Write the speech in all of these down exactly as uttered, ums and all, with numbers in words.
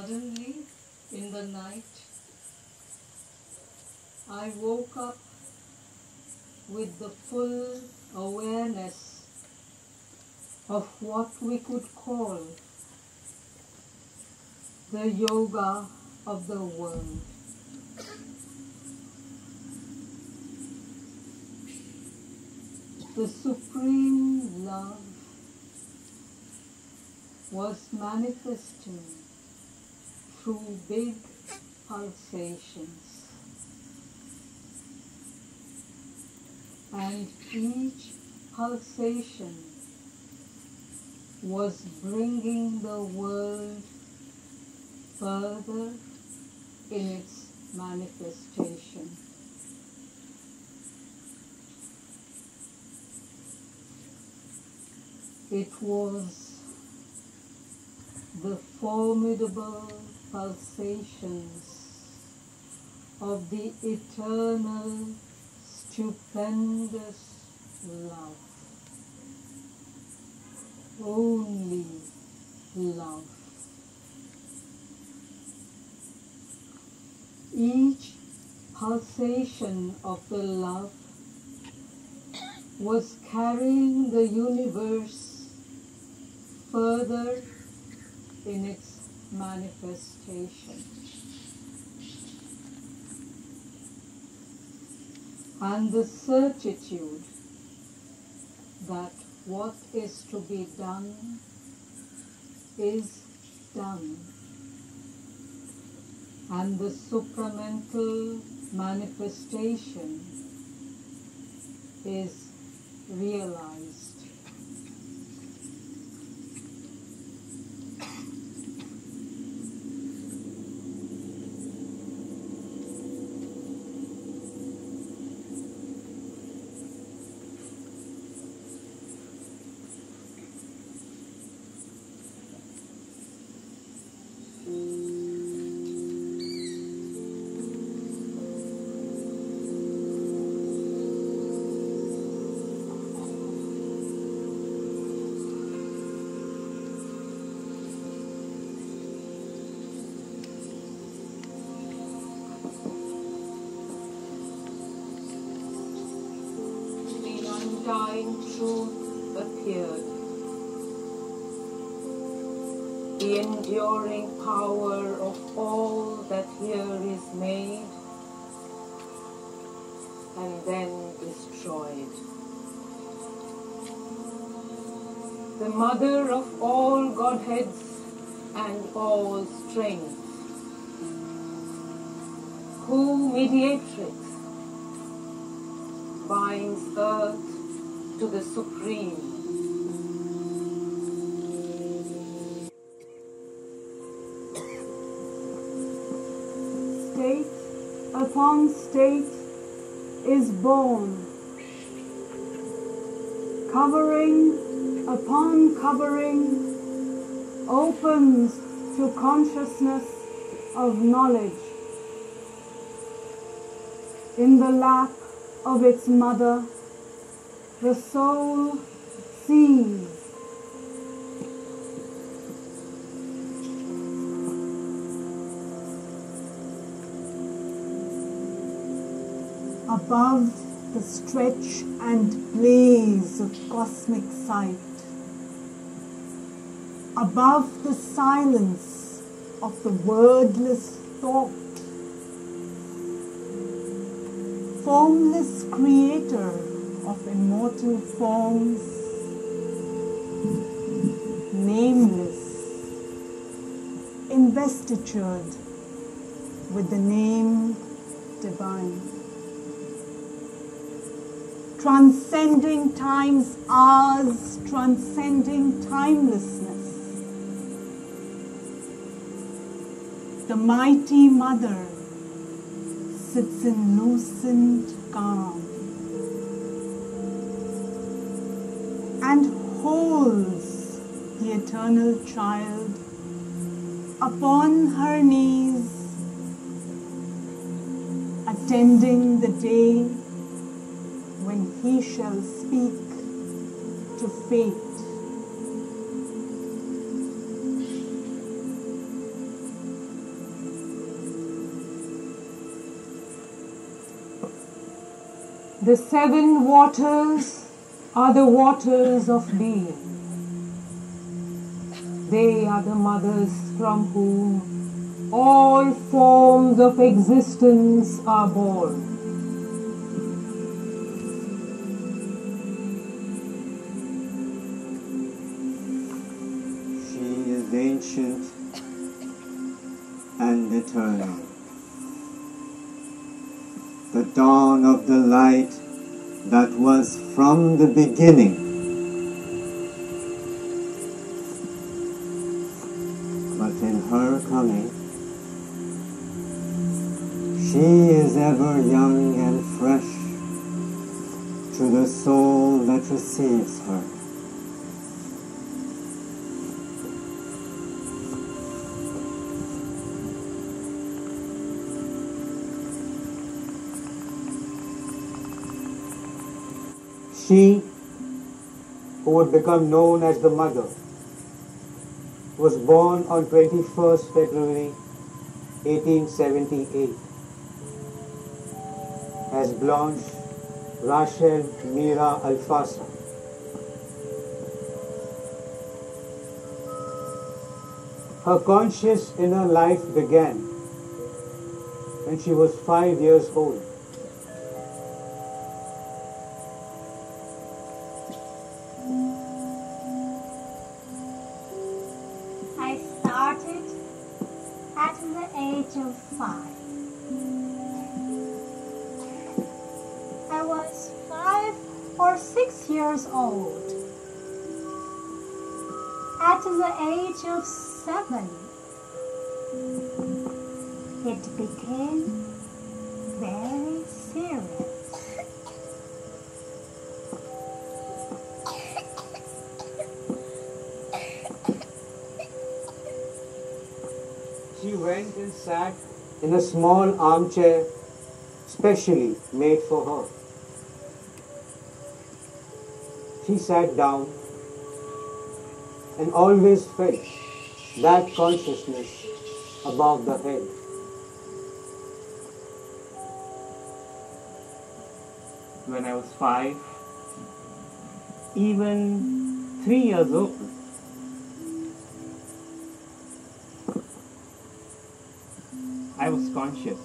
Suddenly, in the night, I woke up with the full awareness of what we could call the yoga of the world. The supreme love was manifesting through big pulsations, and each pulsation was bringing the world further in its manifestation. It was the formidable pulsations of the eternal, stupendous love. Only love. Each pulsation of the love was carrying the universe further in its manifestation. And the certitude that what is to be done is done, and the supramental manifestation is realized. Divine truth appeared. The enduring power of all that here is made and then destroyed. The mother of all godheads and all strength, who mediatrix binds earth to the Supreme. State upon state is born, covering upon covering opens to consciousness of knowledge in the lap of its mother. The soul sees. Above the stretch and blaze of cosmic sight, above the silence of the wordless thought, formless creator of immortal forms, nameless, investitured with the name divine, transcending time's hours, transcending timelessness. The mighty mother sits in lucent calm and holds the eternal child upon her knees, attending the day when he shall speak to fate. The seven waters are the waters of being. They are the mothers from whom all forms of existence are born. She is ancient and eternal. The dawn of the light that was from the beginning. But in her coming, she is ever young and fresh to the soul that receives her. She, who would become known as the Mother, was born on twenty-first February eighteen seventy-eight as Blanche Rachel Mira Alfassa. Her conscious inner life began when she was five years old. At the age of five. I was five or six years old. At the age of seven, it became very serious. She went and sat in a small armchair specially made for her. She sat down and always felt that consciousness above the head. When I was five, even three years old, I was conscious.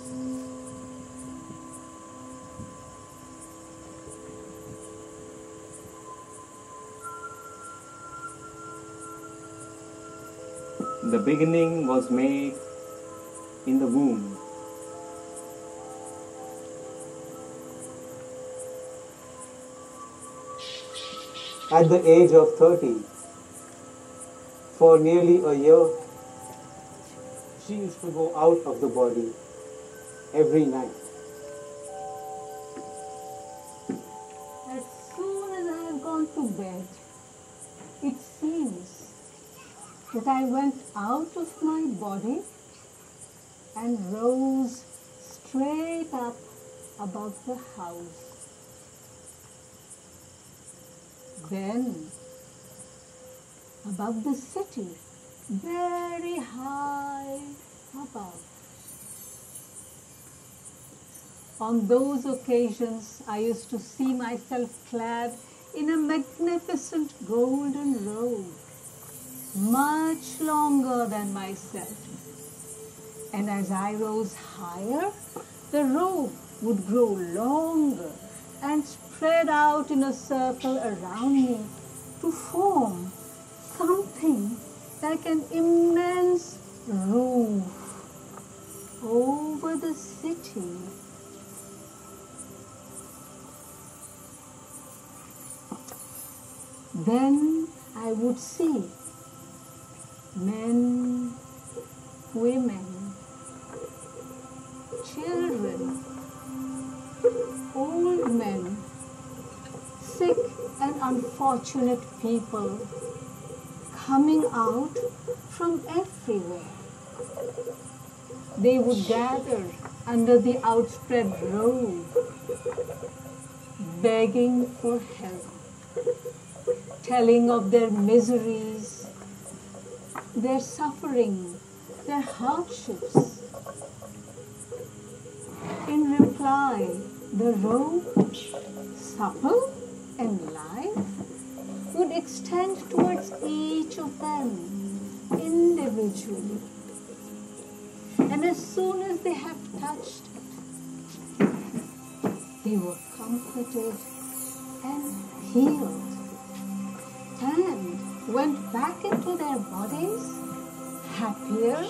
The beginning was made in the womb. At the age of thirty, for nearly a year, she used to go out of the body every night. As soon as I have gone to bed, it seems that I went out of my body and rose straight up above the house. Then, above the city, very high above. On those occasions, I used to see myself clad in a magnificent golden robe, much longer than myself. And as I rose higher, the robe would grow longer and spread out in a circle around me to form something like an immense roof over the city. Then I would see men, women, children, old men, sick and unfortunate people, coming out from everywhere. They would gather under the outspread robe, begging for help, telling of their miseries, their suffering, their hardships. In reply, The rope, supple and lithe, would extend towards each of them individually. And as soon as they have touched it, they were comforted and healed, and went back into their bodies happier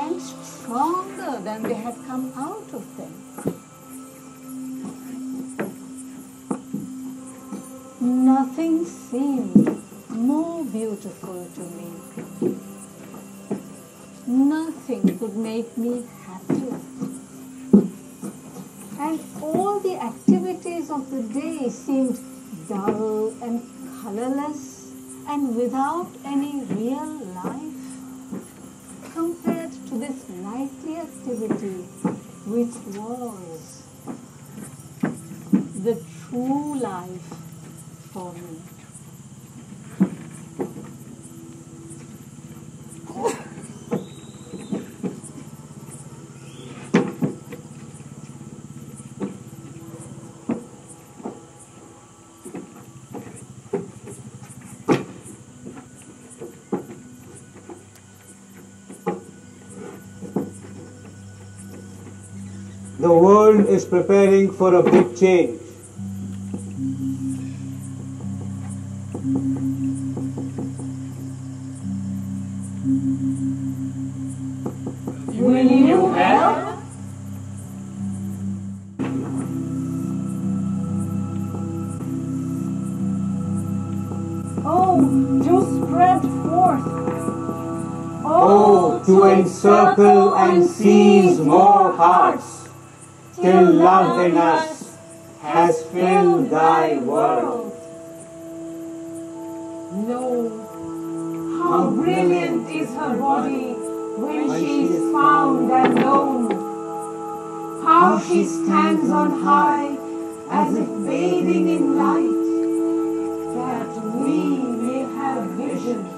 and stronger than they had come out of them. Nothing seemed more beautiful to me. Nothing could make me happier. And all the activities of the day seemed dull and colorless and without any real life compared to this lively activity which was the true life for me. The world is preparing for a big change. Will you help? Oh, to spread forth. Oh, to encircle and seize more hearts. Till love in us has filled thy world. Lo, how brilliant is her body when she is found and known. How she stands on high as if bathing in light, that we may have vision.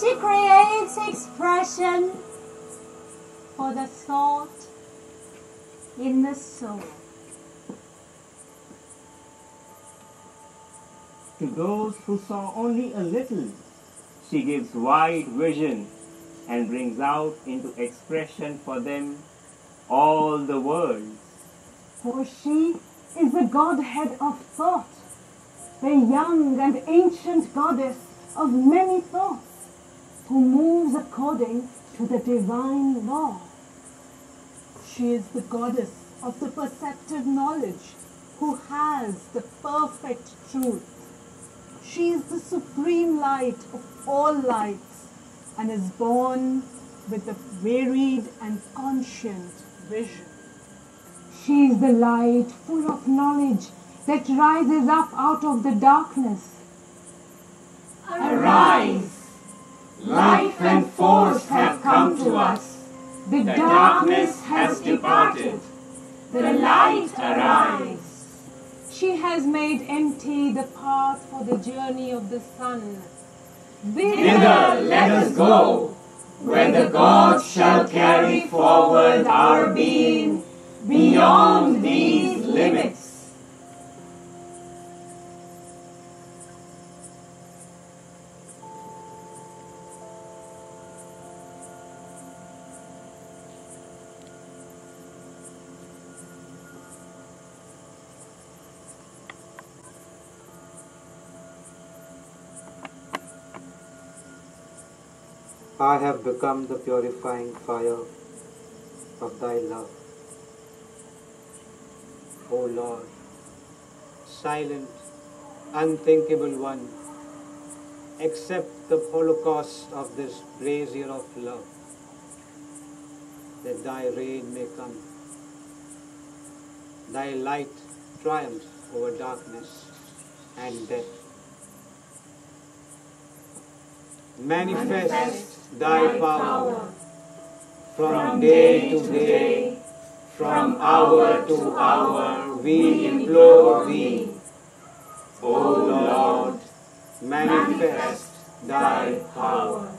She creates expression for the thought in the soul. To those who saw only a little, she gives wide vision and brings out into expression for them all the world. For she is the Godhead of thought, the young and ancient goddess of many thoughts. who moves according to the divine law. She is the goddess of the perceptive knowledge, who has the perfect truth. She is the supreme light of all lights, and is born with a varied and conscient vision. She is the light full of knowledge that rises up out of the darkness. Arise! Life and force have come to us. The darkness has departed. The light arrives. She has made empty the path for the journey of the sun. Thither let us go, where the gods shall carry forward our being beyond these limits. I have become the purifying fire of thy love. O Lord, silent, unthinkable one, accept the holocaust of this brazier of love, that thy rain may come, thy light triumph over darkness and death. Manifest, Manifest thy power from day to day, from hour to hour, we implore thee. O Lord, manifest thy power.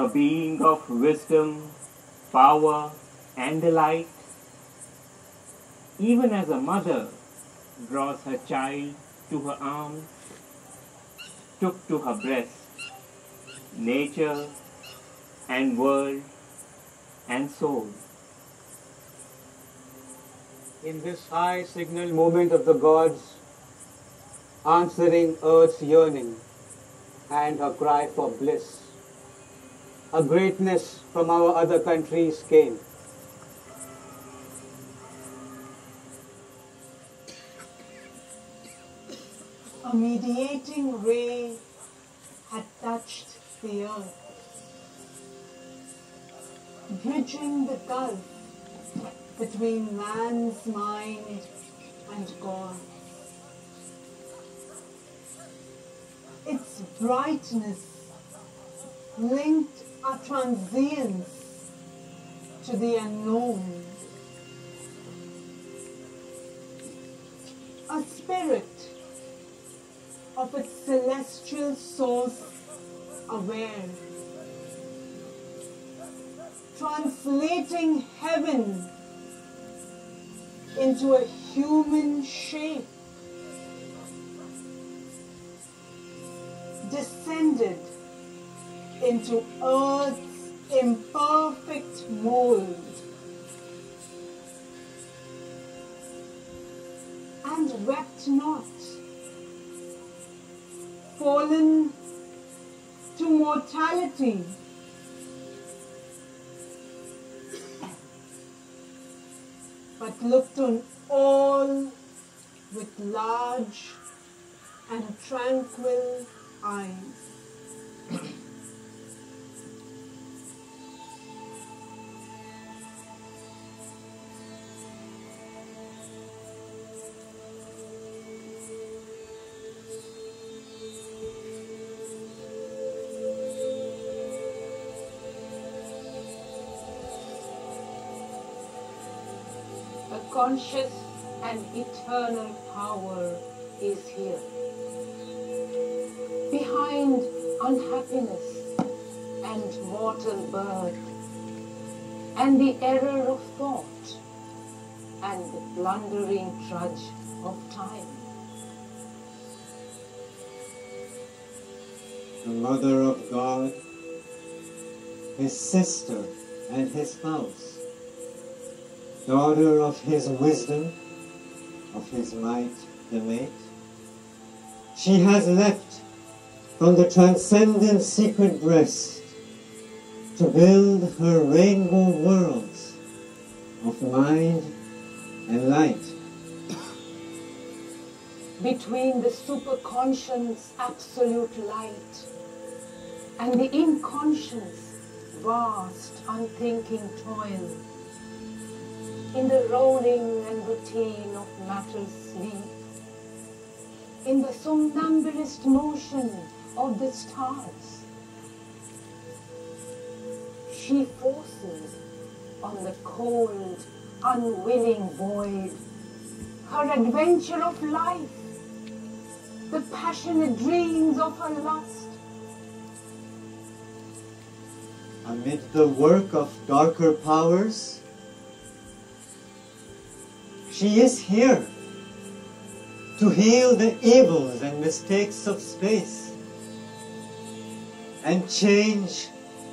a being of wisdom, power, and delight, even as a mother draws her child to her arms, took to her breast, nature and world and soul. In this high signal moment of the gods, answering earth's yearning and her cry for bliss, a greatness from our other countries came. A mediating ray had touched the earth, bridging the gulf between man's mind and God. Its brightness linked our transience to the unknown. A spirit of its celestial source aware, translating heaven into a human shape, descended into earth's imperfect mold and wept not, fallen to mortality, but looked on all with large and tranquil eyes. A conscious and eternal power is here, behind unhappiness and mortal birth, and the error of thought, and the blundering trudge of time. The Mother of God, His sister and His spouse, daughter of His wisdom, of His might, the mate, she has left from the transcendent secret breast to build her rainbow worlds of mind and light. Between the superconscious absolute light and the inconscious vast unthinking toil, in the rolling and routine of matter's sleep, in the somnambulist motion of the stars, she forces on the cold, unwilling void her adventure of life, the passionate dreams of her lust. Amid the work of darker powers, she is here to heal the evils and mistakes of space, and change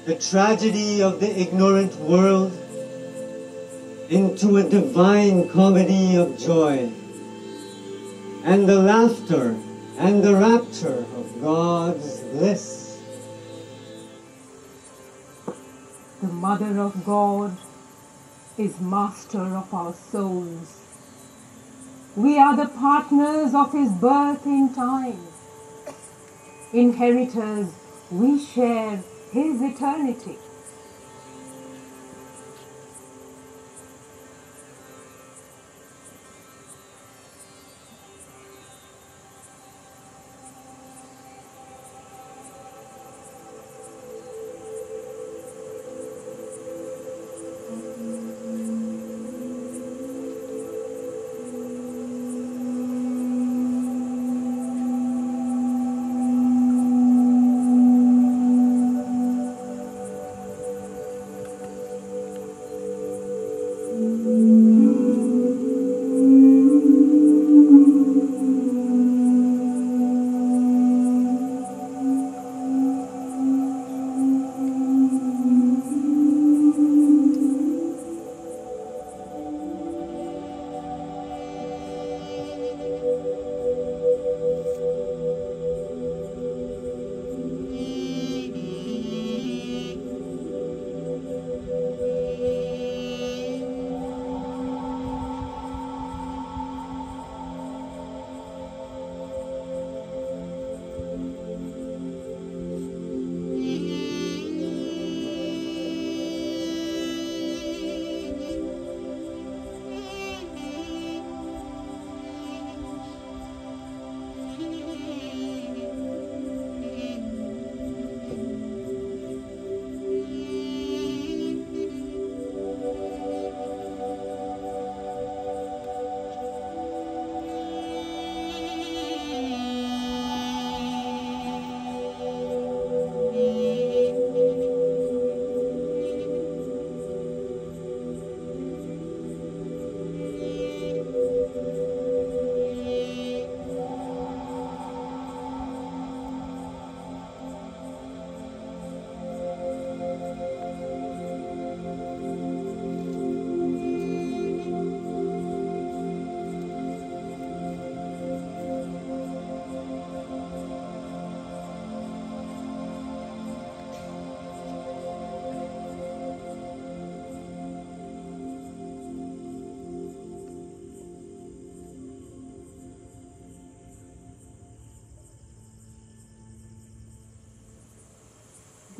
the tragedy of the ignorant world into a divine comedy of joy, and the laughter and the rapture of God's bliss. The Mother of God is master of our souls. We are the partners of His birth in time. Inheritors, we share His eternity.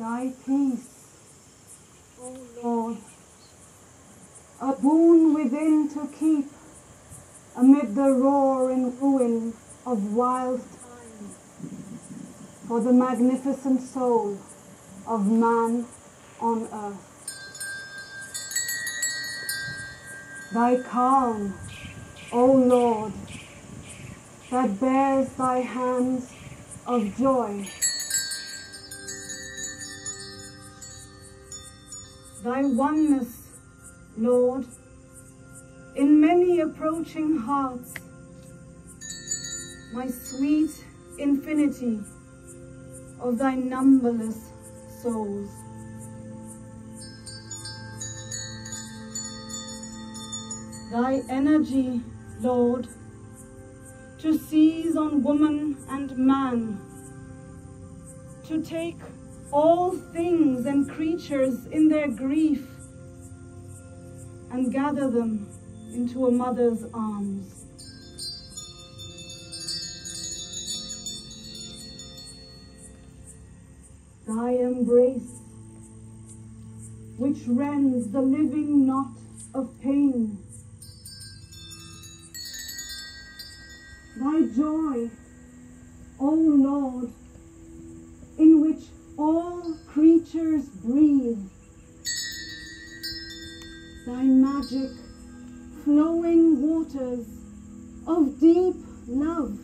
Thy peace, O Lord, a boon within to keep amid the roar and ruin of wild time for the magnificent soul of man on earth. Thy calm, O Lord, that bears thy hands of joy. Thy oneness, Lord, in many approaching hearts, my sweet infinity of thy numberless souls. Thy energy, Lord, to seize on woman and man, to take all things and creatures in their grief and gather them into a mother's arms. Thy embrace, which rends the living knot of pain. Thy joy, O Lord, in which all creatures breathe. Thy magic, flowing waters of deep love.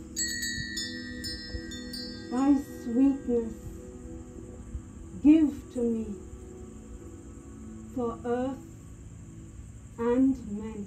Thy sweetness, give to me for earth and men.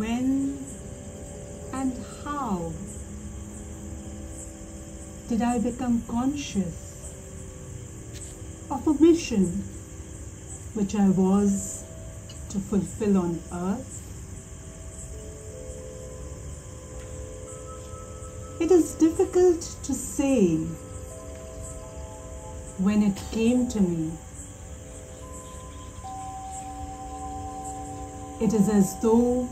when and how did I become conscious of a mission which I was to fulfill on earth? It is difficult to say when it came to me. It is as though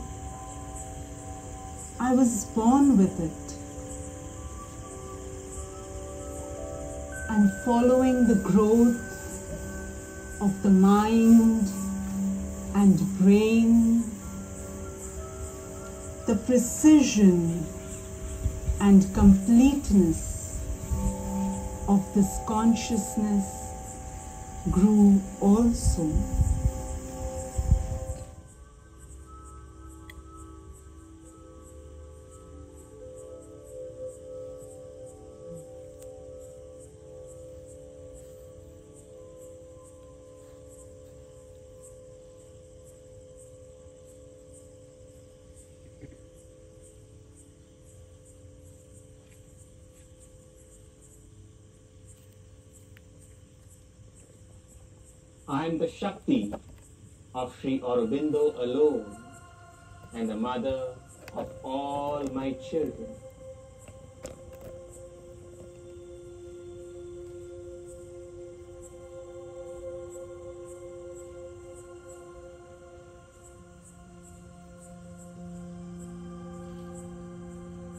I was born with it, and following the growth of the mind and brain, the precision and completeness of this consciousness grew also. I am the Shakti of Sri Aurobindo alone and the mother of all my children.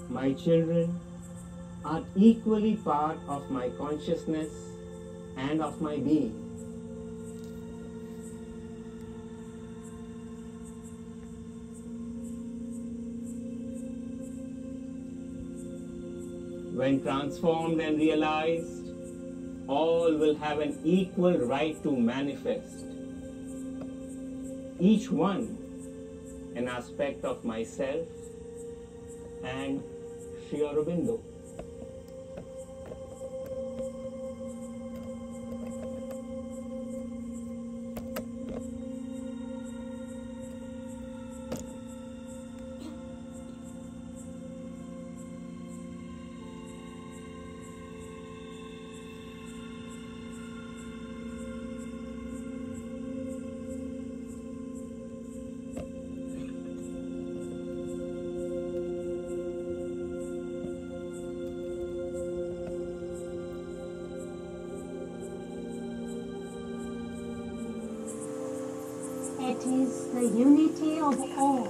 My children are equally part of my consciousness and of my being. When transformed and realized, all will have an equal right to manifest, each one an aspect of myself and Sri Aurobindo. It is the unity of all,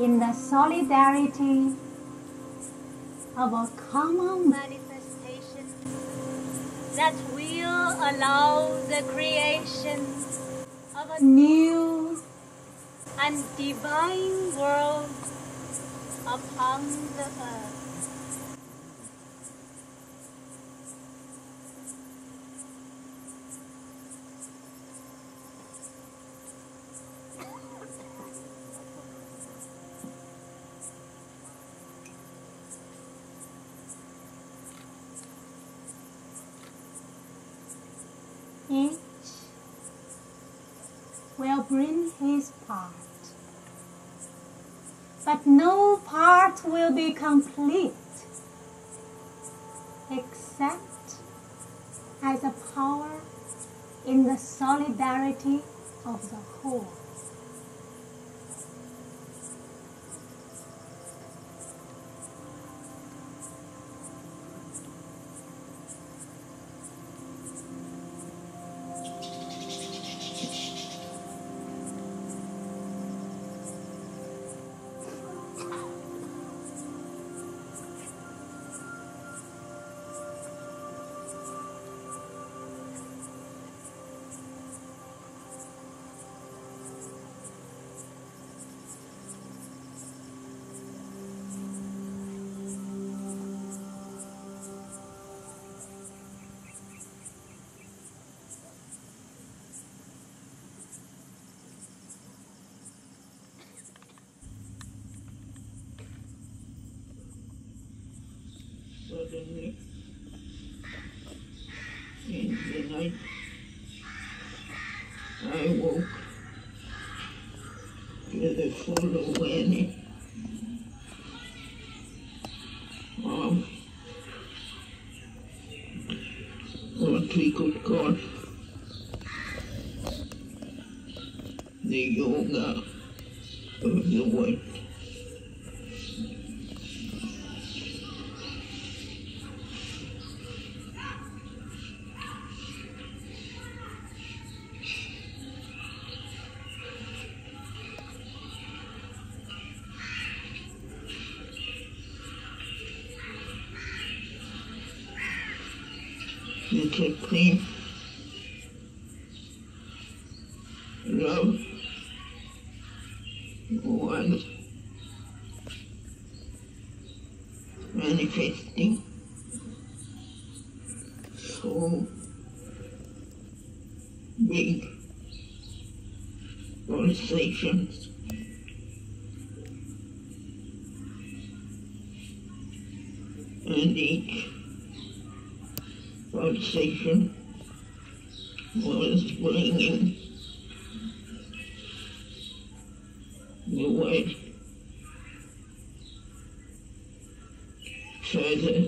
in the solidarity of a common manifestation that will allow the creation of a new and divine world upon the earth. Each will bring his part, but no part will be complete except as a power in the solidarity of the whole. In the night, I woke to beautiful women. Um, what we could call the yoga of the world. Little Queen, love, one, manifesting, so big pulsations. And each pulsation was bringing the world further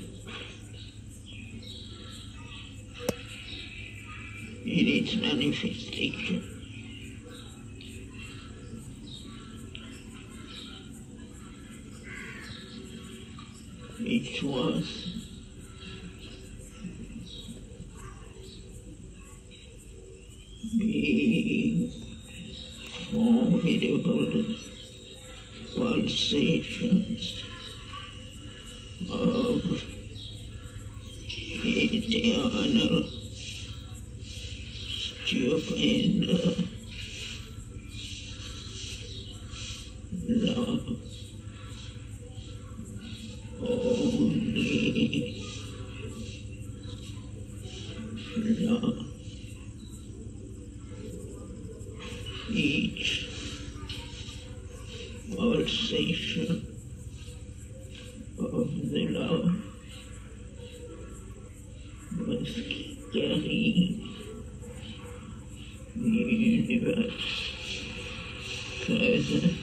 in its manifestation. It was big, formidable pulsations of eternal stupendous love, only love. Each pulsation of the love was carrying the universe further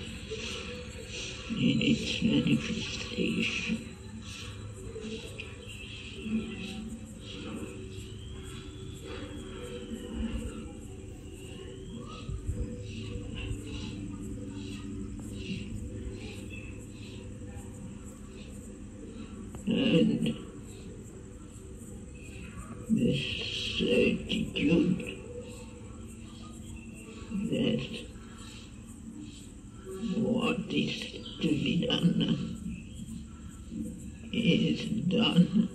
in its manifestation. And this certitude that what is to be done is done,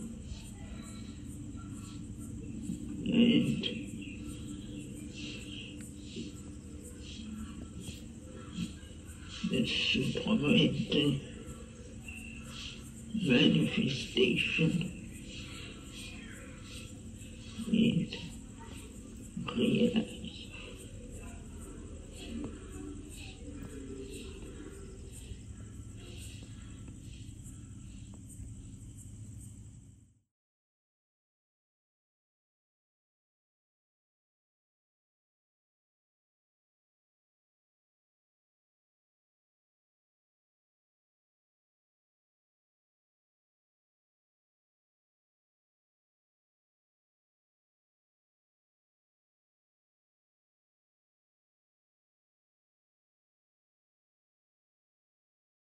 and the supramental manifestation